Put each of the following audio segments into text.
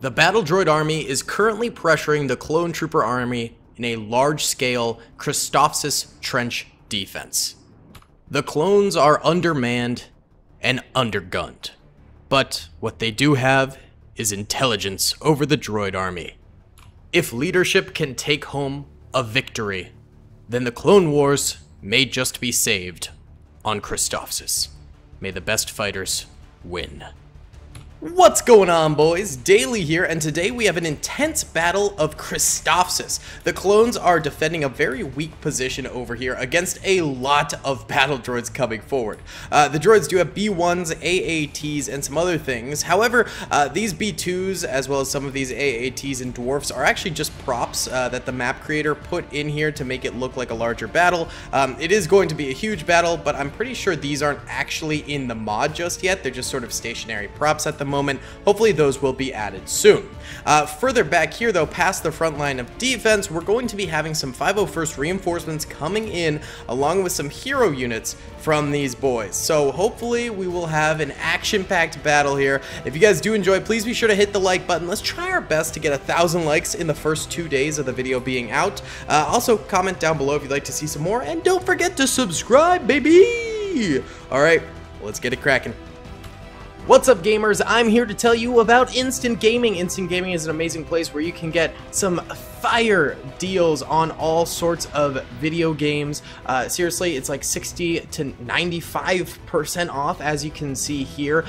The Battle Droid Army is currently pressuring the Clone Trooper Army in a large-scale Christophsis trench defense. The clones are undermanned and undergunned, but what they do have is intelligence over the droid army. If leadership can take home a victory, then the Clone Wars may just be saved on Christophsis. May the best fighters win. What's going on, boys? Daley here, and today we have an intense battle of Christophsis. The clones are defending a very weak position over here against a lot of battle droids coming forward. The droids do have B1s, AATs, and some other things. However, these B2s, as well as some of these AATs and dwarfs, are actually just props that the map creator put in here to make it look like a larger battle. It is going to be a huge battle, but I'm pretty sure these aren't actually in the mod just yet. They're just sort of stationary props at the moment. Hopefully those will be added soon. Further back here though, past the front line of defense, we're going to be having some 501st reinforcements coming in along with some hero units from these boys. So hopefully we will have an action-packed battle here. If you guys do enjoy, please be sure to hit the like button. Let's try our best to get 1,000 likes in the first 2 days of the video being out. Also comment down below if you'd like to see some more, and don't forget to subscribe, baby. All right, let's get it cracking. What's up, gamers? I'm here to tell you about Instant Gaming. Instant Gaming is an amazing place where you can get some fire deals on all sorts of video games. Seriously, it's like 60 to 95% off, as you can see here.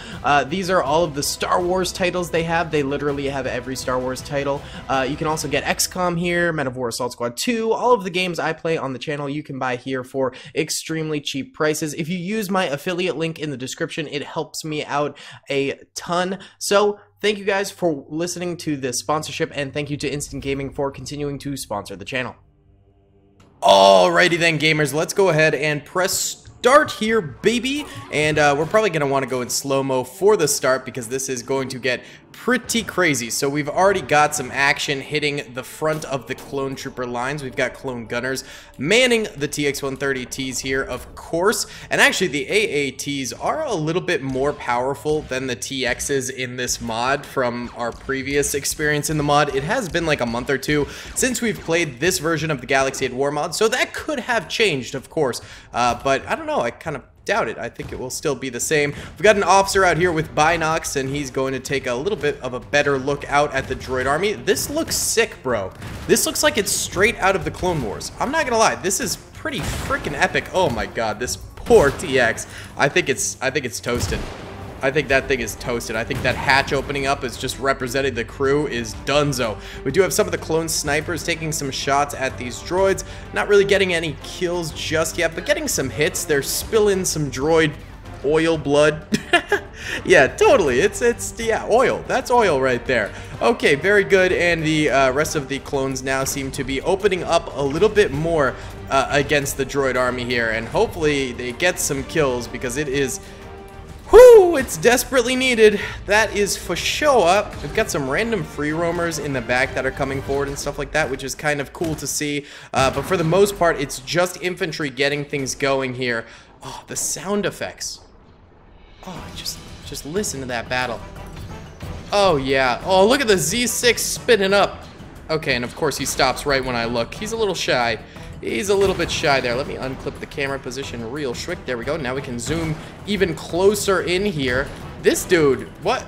These are all of the Star Wars titles they have. They literally have every Star Wars title. You can also get XCOM here, Men of War Assault Squad 2, all of the games I play on the channel you can buy here for extremely cheap prices. If you use my affiliate link in the description, it helps me out a ton. So thank you guys for listening to this sponsorship, and thank you to Instant Gaming for continuing to sponsor the channel. Alrighty then, gamers, let's go ahead and press start here, baby. And we're probably going to want to go in slow-mo for the start because this is going to get pretty crazy. So we've already got some action hitting the front of the Clone Trooper lines. We've got Clone Gunners manning the TX-130Ts here, of course. And actually, the AATs are a little bit more powerful than the TXs in this mod from our previous experience in the mod. It has been like a month or two since we've played this version of the Galaxy at War mod, so that could have changed, of course. But I don't know. No, I kind of doubt it. I think it will still be the same. We've got an officer out here with binocs, and he's going to take a little bit of a better look out at the droid army. This looks sick, bro. This looks like it's straight out of the Clone Wars. I'm not gonna lie, this is pretty freaking epic. Oh my god, this poor TX. I think it's toasted. I think that thing is toasted. I think that hatch opening up is just representing the crew is donezo. We do have some of the clone snipers taking some shots at these droids. Not really getting any kills just yet, but getting some hits. They're spilling some droid oil blood. Yeah, totally. Yeah, oil. That's oil right there. Okay, very good. And the rest of the clones now seem to be opening up a little bit more against the droid army here. And hopefully they get some kills because it is... whoo, it's desperately needed. That is for sure. We've got some random free roamers in the back that are coming forward and stuff like that, which is kind of cool to see. But for the most part, it's just infantry getting things going here. Oh, the sound effects. Oh, just listen to that battle. Oh, yeah. Oh, look at the Z6 spinning up. Okay, and of course he stops right when I look. He's a little shy. He's a little bit shy there. Let me unclip the camera position real quick. There we go. Now we can zoom even closer in here. This dude, what?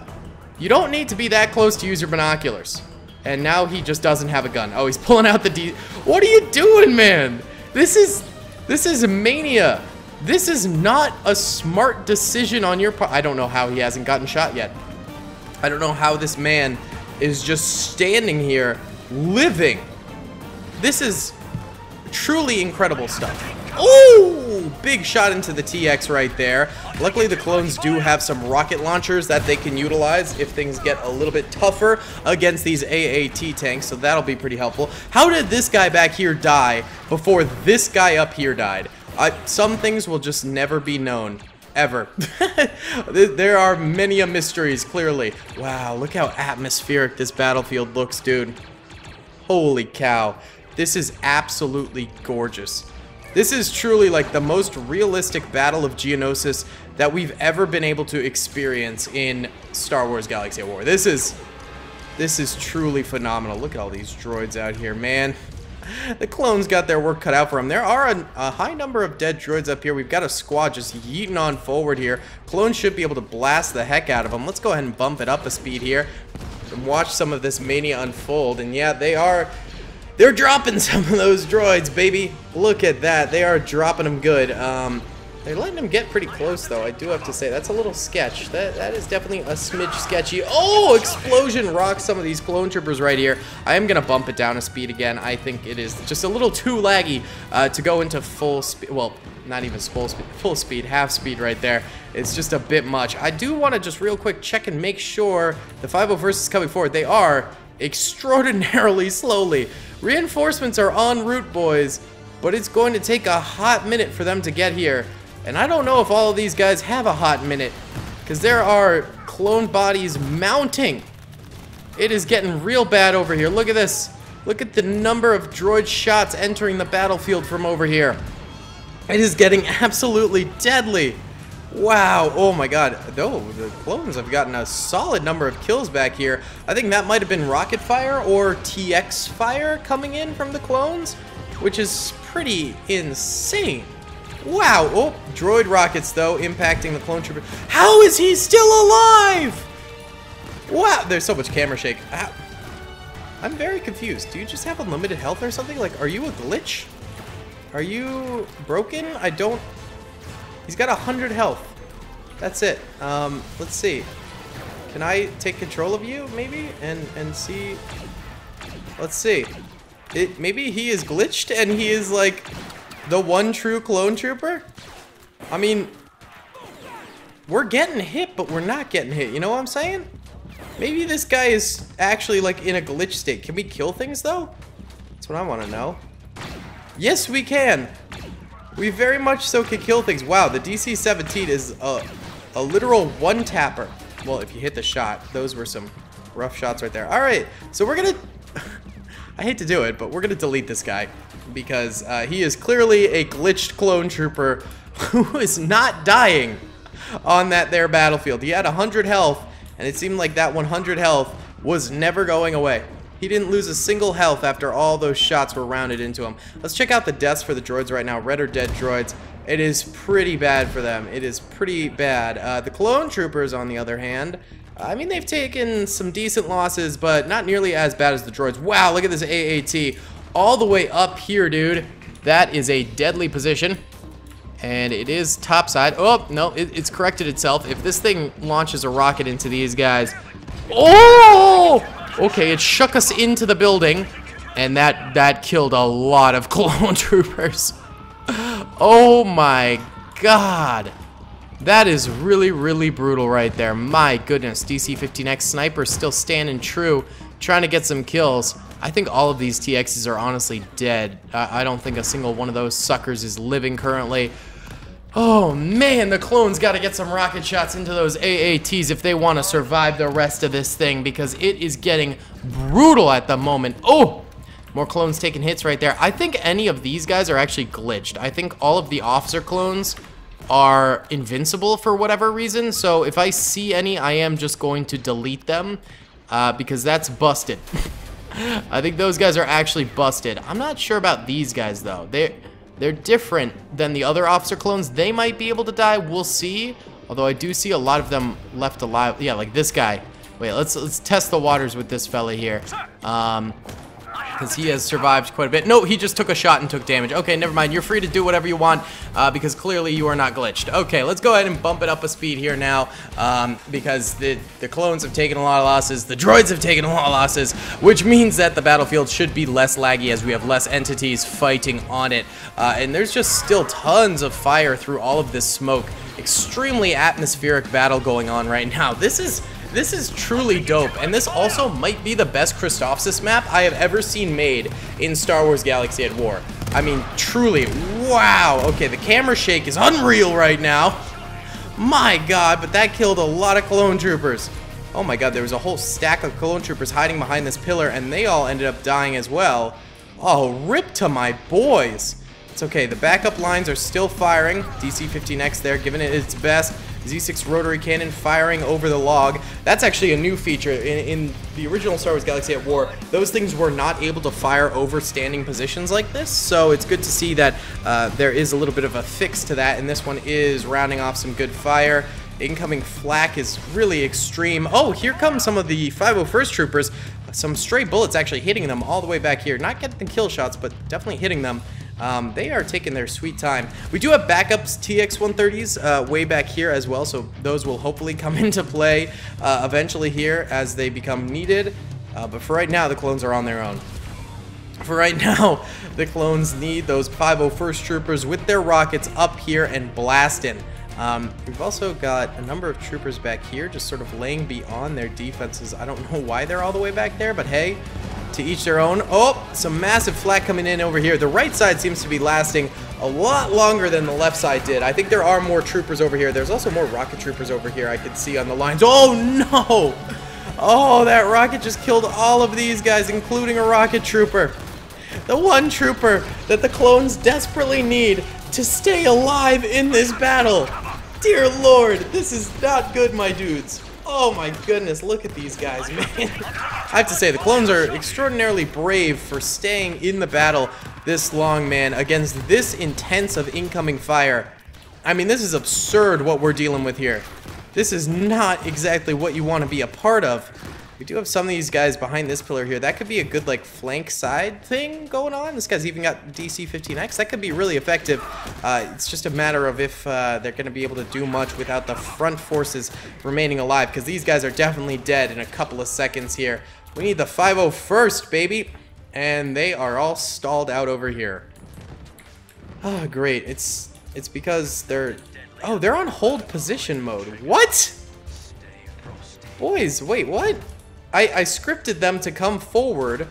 You don't need to be that close to use your binoculars. And now he just doesn't have a gun. Oh, he's pulling out the What are you doing, man? This is mania. This is not a smart decision on your part. I don't know how he hasn't gotten shot yet. I don't know how this man is just standing here living. This is... truly incredible stuff. Oh, big shot into the TX right there. Luckily, the clones do have some rocket launchers that they can utilize if things get a little bit tougher against these AAT tanks, so that'll be pretty helpful. How did this guy back here die before this guy up here died? Some things will just never be known, ever. There are many a mysteries, clearly. Wow, look how atmospheric this battlefield looks, dude. Holy cow. This is absolutely gorgeous. This is truly like the most realistic battle of Geonosis that we've ever been able to experience in Star Wars Galaxy at War. This is This is truly phenomenal. Look at all these droids out here, man. The clones got their work cut out for them. There are a high number of dead droids up here. We've got a squad just yeeting on forward here. Clones should be able to blast the heck out of them. Let's go ahead and bump it up a speed here and watch some of this mania unfold. And yeah, they're dropping some of those droids, baby. Look at that. They are dropping them good. They're letting them get pretty close, though. I do have to say, that's a little sketch. That is definitely a smidge sketchy. Oh, explosion rocks some of these clone troopers right here. I am going to bump it down a speed again. I think it is just a little too laggy to go into full speed. Well, not even full speed, half speed right there. It's just a bit much. I do want to just real quick check and make sure the 501st is coming forward. They are extraordinarily slowly. Reinforcements are en route, boys, but it's going to take a hot minute for them to get here. And I don't know if all of these guys have a hot minute, because there are clone bodies mounting. It is getting real bad over here. Look at this. Look at the number of droid shots entering the battlefield from over here. It is getting absolutely deadly. Wow. Oh my god. Oh, the clones have gotten a solid number of kills back here. I think that might have been rocket fire or TX fire coming in from the clones, which is pretty insane. Wow, oh, droid rockets, though, impacting the clone trooper. How is he still alive? Wow, there's so much camera shake. Ow. I'm very confused. Do you just have unlimited health or something? Like, are you a glitch? Are you broken? I don't... He's got 100 health. That's it. Let's see. Can I take control of you, maybe? And see... Let's see. Maybe he is glitched and he is, like... The one true clone trooper? I mean, we're getting hit, but we're not getting hit. You know what I'm saying? Maybe this guy is actually, like, in a glitch state. Can we kill things, though? That's what I want to know. Yes, we can. We very much so can kill things. Wow, the DC-17 is a literal one-tapper. Well, if you hit the shot. Those were some rough shots right there. All right, so we're going to... I hate to do it, but we're going to delete this guy, because he is clearly a glitched clone trooper who is not dying on that there battlefield. He had 100 health, and it seemed like that 100 health was never going away. He didn't lose a single health after all those shots were rounded into him. Let's check out the deaths for the droids right now. Red or dead droids. It is pretty bad for them. It is pretty bad. The clone troopers, on the other hand, I mean, they've taken some decent losses, but not nearly as bad as the droids. Wow, look at this AAT. All the way up here, dude. That is a deadly position. And it is topside. Oh, no, it's corrected itself. If this thing launches a rocket into these guys... Oh! Okay, it shook us into the building. And that killed a lot of clone troopers. Oh my god. That is really, really brutal right there. My goodness, DC-15X sniper still standing true, trying to get some kills. I think all of these TXs are honestly dead. I don't think a single one of those suckers is living currently. Oh man, the clones got to get some rocket shots into those AATs if they want to survive the rest of this thing, because it is getting brutal at the moment. Oh! More clones taking hits right there. I think any of these guys are actually glitched. I think all of the officer clones are invincible for whatever reason, so if I see any, I am just going to delete them because that's busted. I think those guys are actually busted. I'm not sure about these guys, though. They're different than the other officer clones. They might be able to die. We'll see, although I do see a lot of them left alive. Yeah, like this guy. Wait, let's test the waters with this fella here, because he has survived quite a bit. No, he just took a shot and took damage. Okay, never mind. You're free to do whatever you want because clearly you are not glitched. Okay, let's go ahead and bump it up a speed here now because the clones have taken a lot of losses. The droids have taken a lot of losses, which means that the battlefield should be less laggy as we have less entities fighting on it. And there's just still tons of fire through all of this smoke. Extremely atmospheric battle going on right now. This is truly dope, and this also might be the best Christophsis map I have ever seen made in Star Wars Galaxy at War. I mean, truly, wow. Okay, the camera shake is unreal right now. My god, but that killed a lot of clone troopers. Oh my god, there was a whole stack of clone troopers hiding behind this pillar, and they all ended up dying as well. Oh, rip to my boys. It's okay, the backup lines are still firing. DC-15X there, giving it its best. Z6 rotary cannon firing over the log. That's actually a new feature. In the original Star Wars Galaxy at War, those things were not able to fire over standing positions like this, so it's good to see that there is a little bit of a fix to that, and this one is rounding off some good fire. Incoming flak is really extreme. Oh, here come some of the 501st troopers. Some stray bullets actually hitting them all the way back here. Not getting the kill shots, but definitely hitting them. They are taking their sweet time. We do have backups, TX-130s way back here as well, so those will hopefully come into play eventually here as they become needed. But for right now, the clones are on their own. For right now, the clones need those 501st troopers with their rockets up here and blasting. We've also got a number of troopers back here just sort of laying beyond their defenses. I don't know why they're all the way back there, but hey, to each their own. Oh, some massive flak coming in over here. The right side seems to be lasting a lot longer than the left side did. I think there are more troopers over here. There's also more rocket troopers over here I could see on the lines. Oh, no! Oh, that rocket just killed all of these guys, including a rocket trooper. The one trooper that the clones desperately need to stay alive in this battle. Dear Lord, this is not good, my dudes. Oh my goodness, look at these guys, man. I have to say, the clones are extraordinarily brave for staying in the battle this long, man, against this intense of incoming fire. I mean, this is absurd what we're dealing with here. This is not exactly what you want to be a part of. We do have some of these guys behind this pillar here. That could be a good, like, flank side thing going on. This guy's even got DC-15X. That could be really effective. It's just a matter of if they're going to be able to do much without the front forces remaining alive, because these guys are definitely dead in a couple of seconds here. We need the 501st, baby. And they are all stalled out over here. Oh, great. It's because they're... Oh, they're on hold position mode. What? Boys, wait, what? I scripted them to come forward.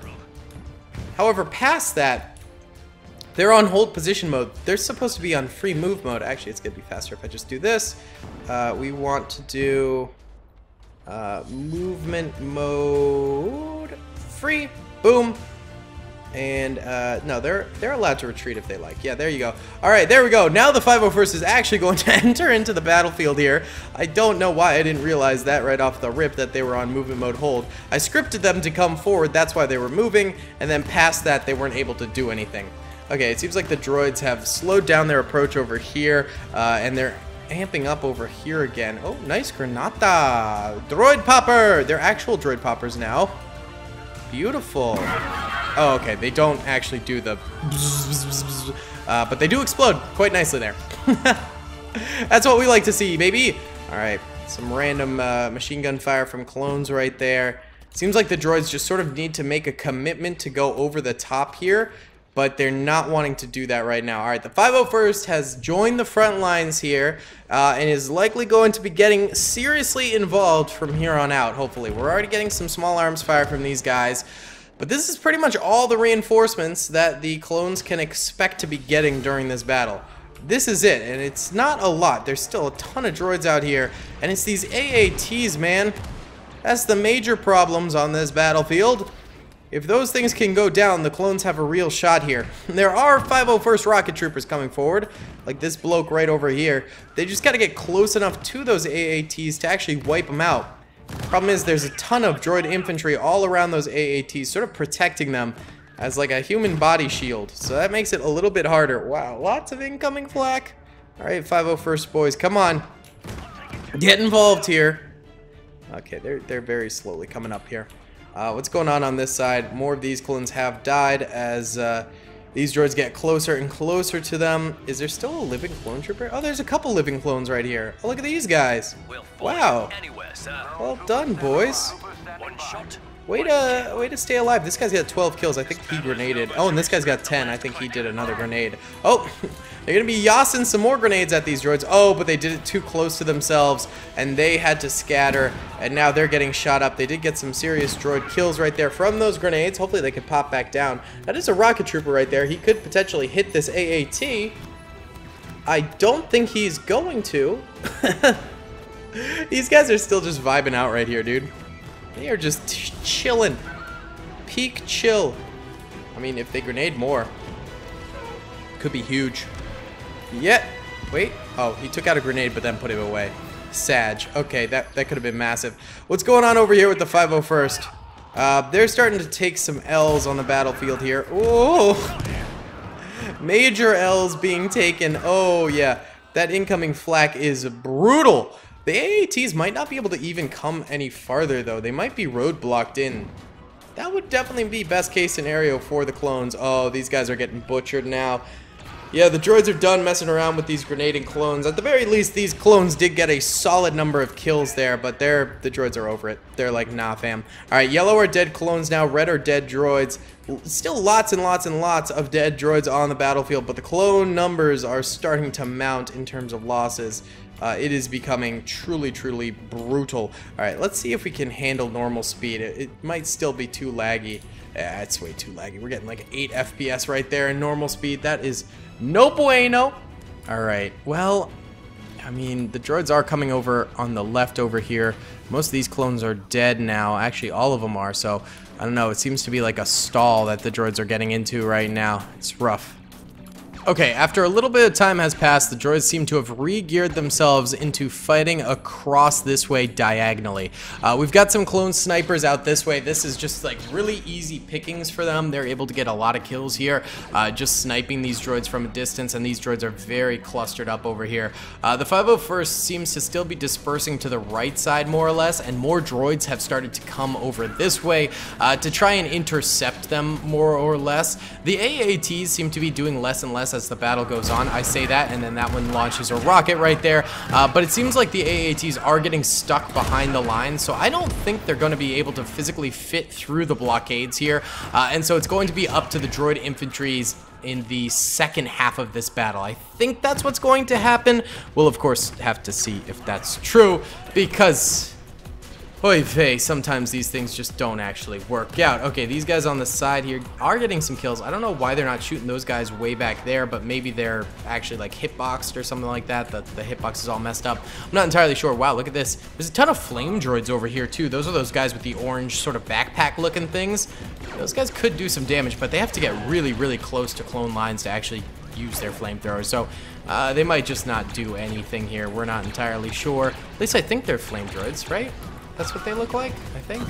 However, past that, they're on hold position mode. They're supposed to be on free move mode. Actually, it's going to be faster if I just do this. We want to do movement mode, free, boom. And no, they're allowed to retreat if they like. Yeah, there you go. All right, there we go. Now the 501st is actually going to enter into the battlefield here. I don't know why I didn't realize that right off the rip that they were on movement mode hold. I scripted them to come forward. That's why they were moving. And then past that, they weren't able to do anything. Okay, it seems like the droids have slowed down their approach over here, and they're amping up over here again. Oh, nice granata. Droid popper. They're actual droid poppers now. Beautiful. Oh, okay, they don't actually do the but they do explode quite nicely there. That's what we like to see, baby. All right, some random machine gun fire from clones right there. Seems like the droids just sort of need to make a commitment to go over the top here, but they're not wanting to do that right now. All right, the 501st has joined the front lines here and is likely going to be getting seriously involved from here on out, hopefully. We're already getting some small arms fire from these guys, but this is pretty much all the reinforcements that the clones can expect to be getting during this battle. This is it, and it's not a lot. There's still a ton of droids out here, and it's these AATs, man. That's the major problems on this battlefield. If those things can go down, the clones have a real shot here. There are 501st rocket troopers coming forward, like this bloke right over here. They just got to get close enough to those AATs to actually wipe them out. Problem is, there's a ton of droid infantry all around those AATs, sort of protecting them as like a human body shield. So that makes it a little bit harder. Wow, lots of incoming flak. All right, 501st boys, come on. Get involved here. Okay, they're very slowly coming up here. What's going on this side? More of these clones have died as these droids get closer and closer to them. Is there still a living clone trooper? Oh, there's a couple living clones right here. Oh, look at these guys. Wow. Well done, boys. Way to stay alive. This guy's got 12 kills. I think he grenaded. Oh, and this guy's got 10. I think he did another grenade. Oh, they're going to be yossing some more grenades at these droids. Oh, but they did it too close to themselves, and they had to scatter, and now they're getting shot up. They did get some serious droid kills right there from those grenades. Hopefully they could pop back down. That is a rocket trooper right there. He could potentially hit this AAT. I don't think he's going to. These guys are still just vibing out right here, dude. They are just chilling. Peak chill. I mean, if they grenade more, could be huge. Yeah. Wait. Oh, he took out a grenade but then put it away. Sag. Okay, that could have been massive. What's going on over here with the 501st? They're starting to take some L's on the battlefield here. Oh, major L's being taken. Oh yeah, that incoming flak is brutal. The AATs might not be able to even come any farther though. They might be road blocked in. That would definitely be best case scenario for the clones. Oh, these guys are getting butchered now. Yeah, the droids are done messing around with these grenading clones. At the very least, these clones did get a solid number of kills there, but the droids are over it. They're like, nah, fam. All right, yellow are dead clones now. Red are dead droids. Still lots and lots and lots of dead droids on the battlefield, but the clone numbers are starting to mount in terms of losses. It is becoming truly, truly brutal. All right, let's see if we can handle normal speed. It might still be too laggy. Yeah, it's way too laggy. We're getting like 8 FPS right there in normal speed. That is no bueno. Alright, well, I mean, the droids are coming over on the left over here. Most of these clones are dead now. Actually, all of them are, so I don't know. It seems to be like a stall that the droids are getting into right now. It's rough. Okay, after a little bit of time has passed, the droids seem to have re-geared themselves into fighting across this way diagonally. We've got some clone snipers out this way. This is just like really easy pickings for them. They're able to get a lot of kills here, just sniping these droids from a distance, and these droids are very clustered up over here. The 501st seems to still be dispersing to the right side more or less, and more droids have started to come over this way to try and intercept them more or less. The AATs seem to be doing less and less as the battle goes on. I say that, and then that one launches a rocket right there. But it seems like the AATs are getting stuck behind the line, so I don't think they're going to be able to physically fit through the blockades here. And so it's going to be up to the droid infantries in the second half of this battle. I think that's what's going to happen. We'll, of course, have to see if that's true, because oy vey, sometimes these things just don't actually work out. Okay, these guys on the side here are getting some kills. I don't know why they're not shooting those guys way back there, but maybe they're actually like hitboxed or something like that. The hitbox is all messed up. I'm not entirely sure. Wow, look at this. There's a ton of flame droids over here too. Those are those guys with the orange sort of backpack looking things. Those guys could do some damage, but they have to get really, really close to clone lines to actually use their flamethrowers, so they might just not do anything here. We're not entirely sure. At least I think they're flame droids, right? That's what they look like, I think.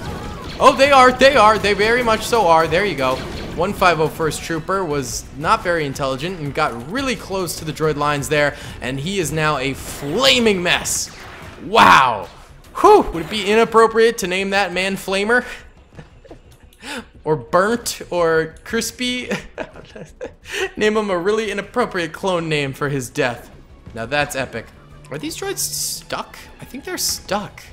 Oh, they are, they very much so are. There you go. One 501st trooper was not very intelligent and got really close to the droid lines there, and he is now a flaming mess. Wow. Whew, would it be inappropriate to name that man Flamer? Or Burnt, or Crispy? Name him a really inappropriate clone name for his death. Now that's epic. Are these droids stuck? I think they're stuck.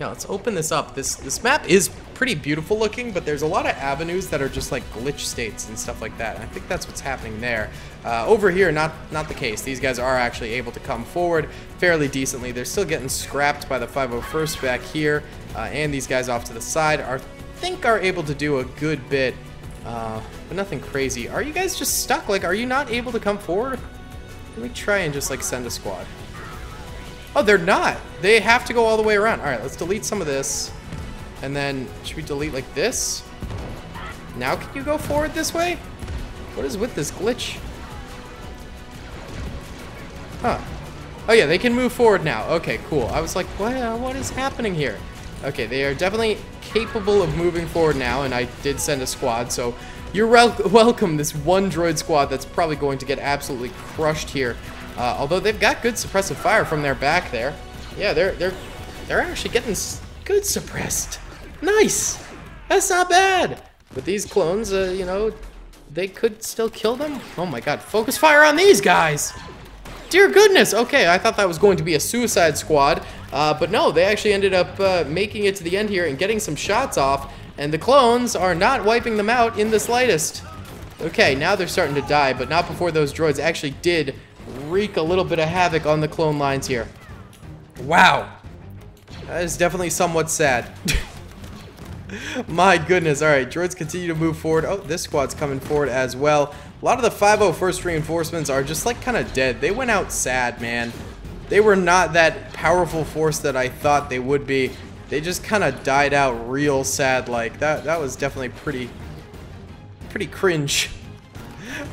Now, let's open this up. This map is pretty beautiful looking, but there's a lot of avenues that are just like glitch states and stuff like that. And I think that's what's happening there. Over here, not the case. These guys are actually able to come forward fairly decently. They're still getting scrapped by the 501st back here, and these guys off to the side I think are able to do a good bit, but nothing crazy. Are you guys just stuck? Like, are you not able to come forward? Let me try and just like send a squad. Oh, they're not. They have to go all the way around. All right, let's delete some of this. And then, should we delete like this? Now can you go forward this way? What is with this glitch? Huh. Oh yeah, they can move forward now. Okay, cool. I was like, what is happening here? Okay, they are definitely capable of moving forward now, and I did send a squad, so you're welcome, this one droid squad that's probably going to get absolutely crushed here. Although they've got good suppressive fire from their back there. Yeah, they're actually getting good suppressed. Nice! That's not bad! But these clones, you know, they could still kill them. Oh my god, focus fire on these guys! Dear goodness! Okay, I thought that was going to be a suicide squad. But no, they actually ended up making it to the end here and getting some shots off. And the clones are not wiping them out in the slightest. Okay, now they're starting to die, but not before those droids actually did wreak a little bit of havoc on the clone lines here. Wow. That is definitely somewhat sad. My goodness. All right, droids continue to move forward. Oh, this squad's coming forward as well. A lot of the 501st reinforcements are just like kind of dead. They went out sad, man. They were not that powerful force that I thought they would be. They just kind of died out real sad like. That was definitely pretty cringe.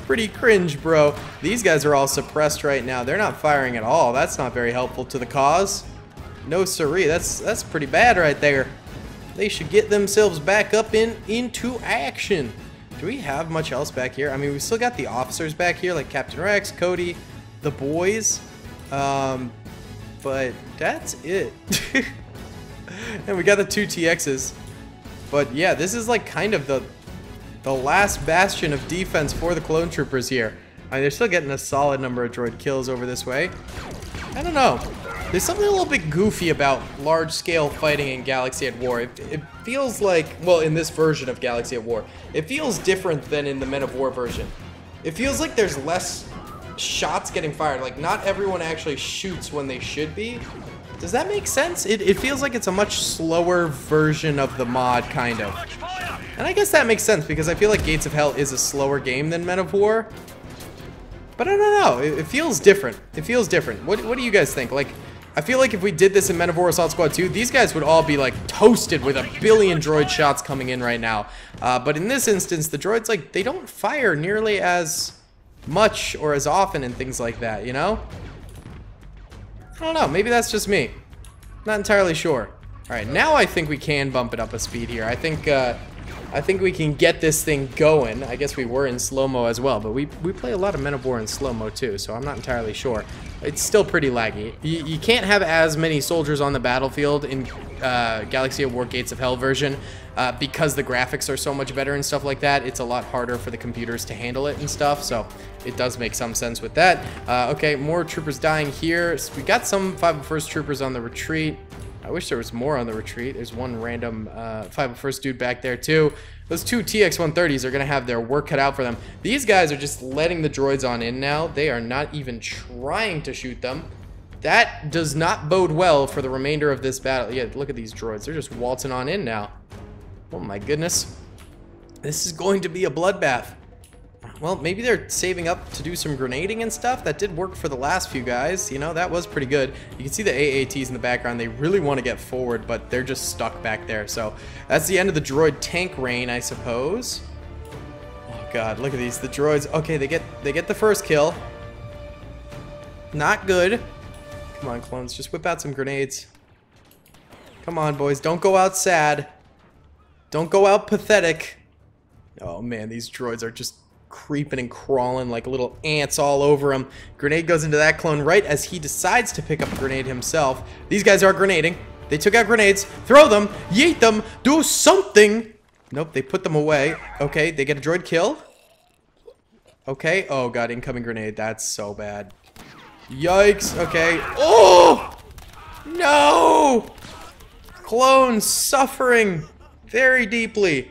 Pretty cringe, bro. These guys are all suppressed right now. They're not firing at all. That's not very helpful to the cause. No siree, that's pretty bad right there. They should get themselves back up into action. Do we have much else back here? I mean, we still got the officers back here, like Captain Rex, Cody, the boys. But that's it. And we got the two TXs. But yeah, this is like kind of the last bastion of defense for the clone troopers here. I mean, they're still getting a solid number of droid kills over this way. I don't know. There's something a little bit goofy about large-scale fighting in Galaxy at War. It feels like, well, in this version of Galaxy at War, it feels different than in the Men of War version. It feels like there's less shots getting fired. Like, not everyone actually shoots when they should be. Does that make sense? It feels like it's a much slower version of the mod, kind of. And I guess that makes sense, because I feel like Gates of Hell is a slower game than Men of War. But I don't know. It feels different. It feels different. What do you guys think? Like, I feel like if we did this in Men of War Assault Squad 2, these guys would all be, like, toasted with 1 billion droid shots coming in right now. But in this instance, the droids, like, they don't fire nearly as much or as often and things like that, you know? I don't know. Maybe that's just me. Not entirely sure. All right, now I think we can bump it up a speed here. I think we can get this thing going. I guess we were in slow-mo as well, but we play a lot of Men of War in slow-mo too, so I'm not entirely sure. It's still pretty laggy. You can't have as many soldiers on the battlefield in Galaxy at War Gates of Hell version because the graphics are so much better and stuff like that. It's a lot harder for the computers to handle it and stuff, so it does make some sense with that. Okay, more troopers dying here. So we got some 501st troopers on the retreat. I wish there was more on the retreat. There's one random 501st dude back there too. Those two TX-130s are going to have their work cut out for them. These guys are just letting the droids on in now. They are not even trying to shoot them. That does not bode well for the remainder of this battle. Yeah, look at these droids. They're just waltzing on in now. Oh my goodness. This is going to be a bloodbath. Well, maybe they're saving up to do some grenading and stuff. That did work for the last few guys. You know, that was pretty good. You can see the AATs in the background. They really want to get forward, but they're just stuck back there. So that's the end of the droid tank rain, I suppose. Oh, God, look at these. The droids. Okay, they get the first kill. Not good. Come on, clones. Just whip out some grenades. Come on, boys. Don't go out sad. Don't go out pathetic. Oh, man, these droids are just creeping and crawling like little ants all over him. Grenade goes into that clone right as he decides to pick up a grenade himself. These guys are grenading. They took out grenades. Throw them. Yeet them. Do something. Nope, they put them away. Okay, they get a droid kill. Okay. Oh, God, incoming grenade. That's so bad. Yikes. Okay. Oh! No! Clones suffering very deeply.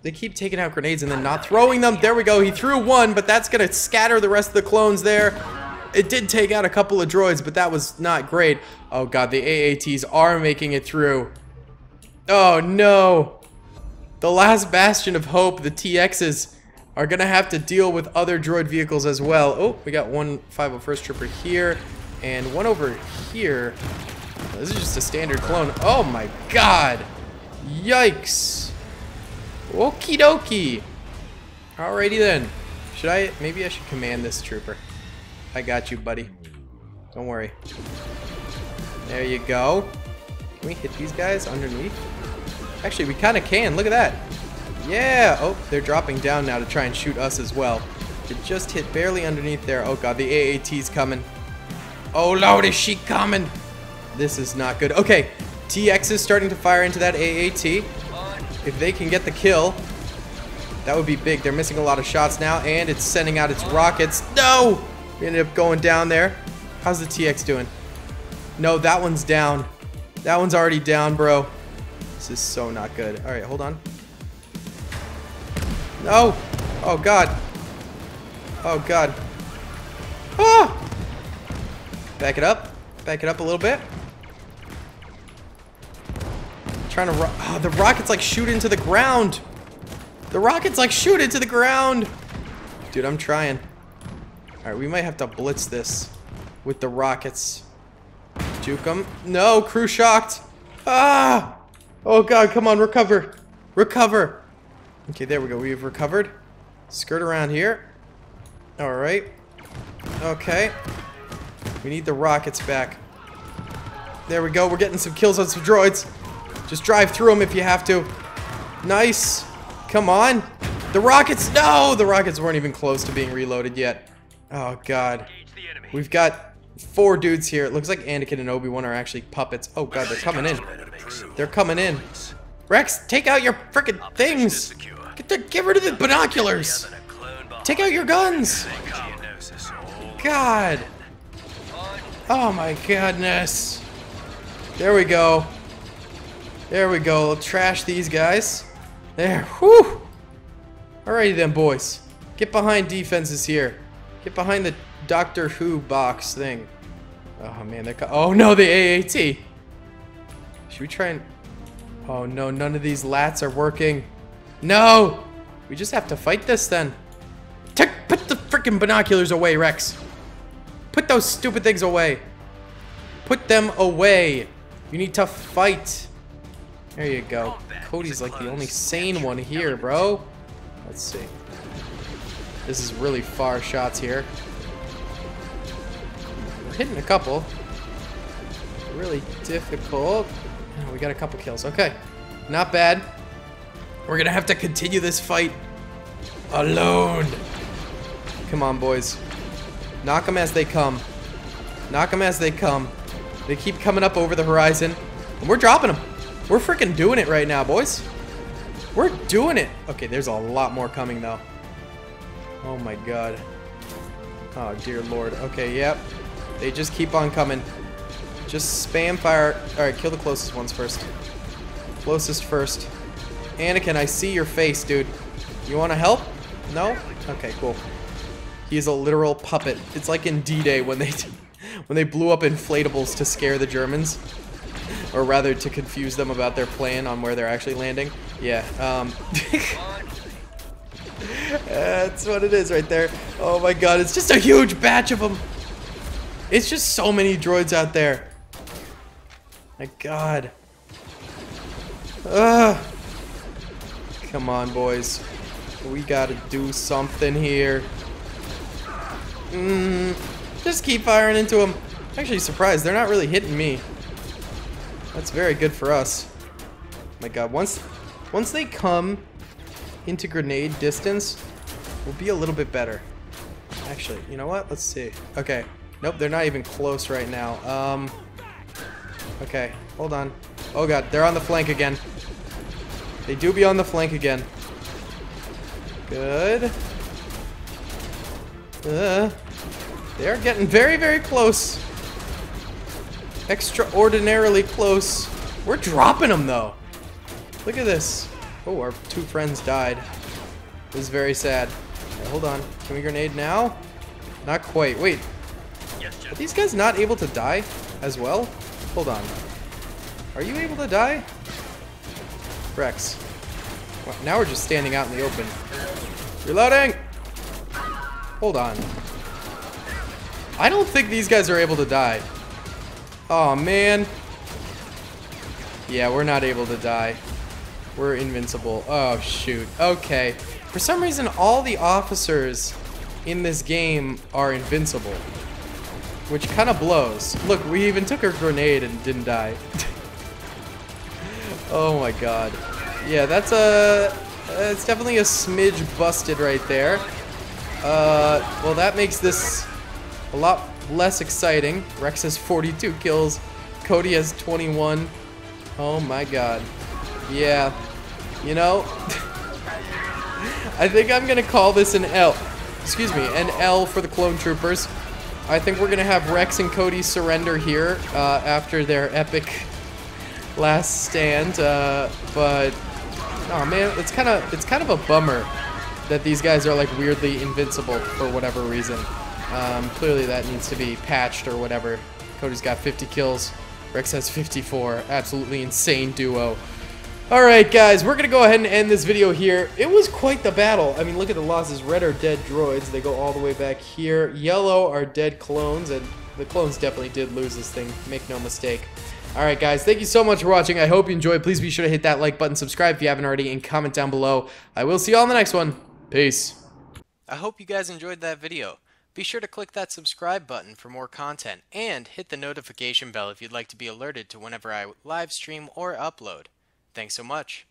They keep taking out grenades and then not throwing them. There we go. He threw one, but that's going to scatter the rest of the clones there. It did take out a couple of droids, but that was not great. Oh, God. The AATs are making it through. Oh, no. The last bastion of hope, the TXs, are going to have to deal with other droid vehicles as well. Oh, we got one 501st trooper here and one over here. This is just a standard clone. Oh, my God. Yikes. Okie dokie. Alrighty then. Should I? Maybe I should command this trooper. I got you, buddy. Don't worry. There you go. Can we hit these guys underneath? Actually, we kind of can. Look at that. Yeah. Oh, they're dropping down now to try and shoot us as well. It just hit barely underneath there. Oh, God. The AAT's coming. Oh, Lord, is she coming? This is not good. Okay. TX is starting to fire into that AAT. If they can get the kill, that would be big. They're missing a lot of shots now, and it's sending out its rockets. No! We ended up going down there. How's the TX doing? No, that one's down. That one's already down, bro. This is so not good. All right, hold on. No! Oh, God. Oh, God. Ah! Back it up. Back it up a little bit. Trying to the rockets like shoot into the ground. The rockets like shoot into the ground. Dude, I'm trying. All right, we might have to blitz this with the rockets. Juke them. No, crew shocked. Ah! Oh God, come on, recover. Recover. Okay, there we go. We've recovered. Skirt around here. All right. Okay. We need the rockets back. There we go. We're getting some kills on some droids. Just drive through them if you have to. Nice. Come on. The rockets. No, the rockets weren't even close to being reloaded yet. Oh, God. We've got four dudes here. It looks like Anakin and Obi-Wan are actually puppets. Oh, God, they're coming in. They're coming in. Rex, take out your frickin' things. Get rid of the binoculars. Take out your guns. God. Oh, my goodness. There we go. There we go. We'll trash these guys. There. Whew. Alrighty then, boys. Get behind defenses here. Get behind the Doctor Who box thing. Oh, man. Oh, no. The AAT. Should we try and... Oh, no. None of these lats are working. No. We just have to fight this then. Put the freaking binoculars away, Rex. Put those stupid things away. Put them away. You need to fight. There you go. Cody's like the only sane one here, bro. Let's see. This is really far shots here. We're hitting a couple. Really difficult. Oh, we got a couple kills. Okay. Not bad. We're going to have to continue this fight alone. Come on, boys. Knock them as they come. Knock them as they come. They keep coming up over the horizon. And we're dropping them. We're freaking doing it right now, boys. We're doing it. Okay, there's a lot more coming, though. Oh, my God. Oh, dear Lord. Okay, yep. They just keep on coming. Just spam fire. All right, kill the closest ones first. Closest first. Anakin, I see your face, dude. You want to help? No? Okay, cool. He's a literal puppet. It's like in D-Day when they blew up inflatables to scare the Germans. Or rather, to confuse them about their plan on where they're actually landing. Yeah, that's what it is right there. Oh my God, it's just a huge batch of them. It's just so many droids out there. My God. Ugh. Come on, boys. We gotta do something here. Just keep firing into them. I'm actually surprised. They're not really hitting me. That's very good for us. My God, once they come into grenade distance, we'll be a little bit better. Actually, you know what? Let's see. Okay. Nope, they're not even close right now. Okay, hold on. Oh, God, they're on the flank again. They do be on the flank again. Good. They're getting very, very close. Extraordinarily close. We're dropping them, though. Look at this. Oh, our two friends died. This is very sad. Right, hold on. Can we grenade now? Not quite. Wait. Are these guys not able to die as well? Hold on. Are you able to die? Rex. Well, now we're just standing out in the open. Reloading! Hold on. I don't think these guys are able to die. Oh, man. Yeah, we're not able to die. We're invincible. Oh, shoot. Okay. For some reason, all the officers in this game are invincible, which kind of blows. Look, we even took a grenade and didn't die. Oh, my God. Yeah, that's a... It's definitely a smidge busted right there. Well, that makes this a lot... less exciting. Rex has 42 kills. Cody has 21. Oh my God. Yeah. You know, I think I'm going to call this an L. Excuse me, an L for the Clone Troopers. I think we're going to have Rex and Cody surrender here after their epic last stand. But, oh man, it's kind of a bummer that these guys are like weirdly invincible for whatever reason. Clearly that needs to be patched or whatever. Cody's got 50 kills. Rex has 54. Absolutely insane duo. Alright guys, we're going to go ahead and end this video here. It was quite the battle. I mean, look at the losses. Red are dead droids. They go all the way back here. Yellow are dead clones, and the clones definitely did lose this thing. Make no mistake. Alright guys, thank you so much for watching. I hope you enjoyed. Please be sure to hit that like button, subscribe if you haven't already, and comment down below. I will see you all in the next one. Peace. I hope you guys enjoyed that video. Be sure to click that subscribe button for more content, and hit the notification bell if you'd like to be alerted to whenever I live stream or upload. Thanks so much.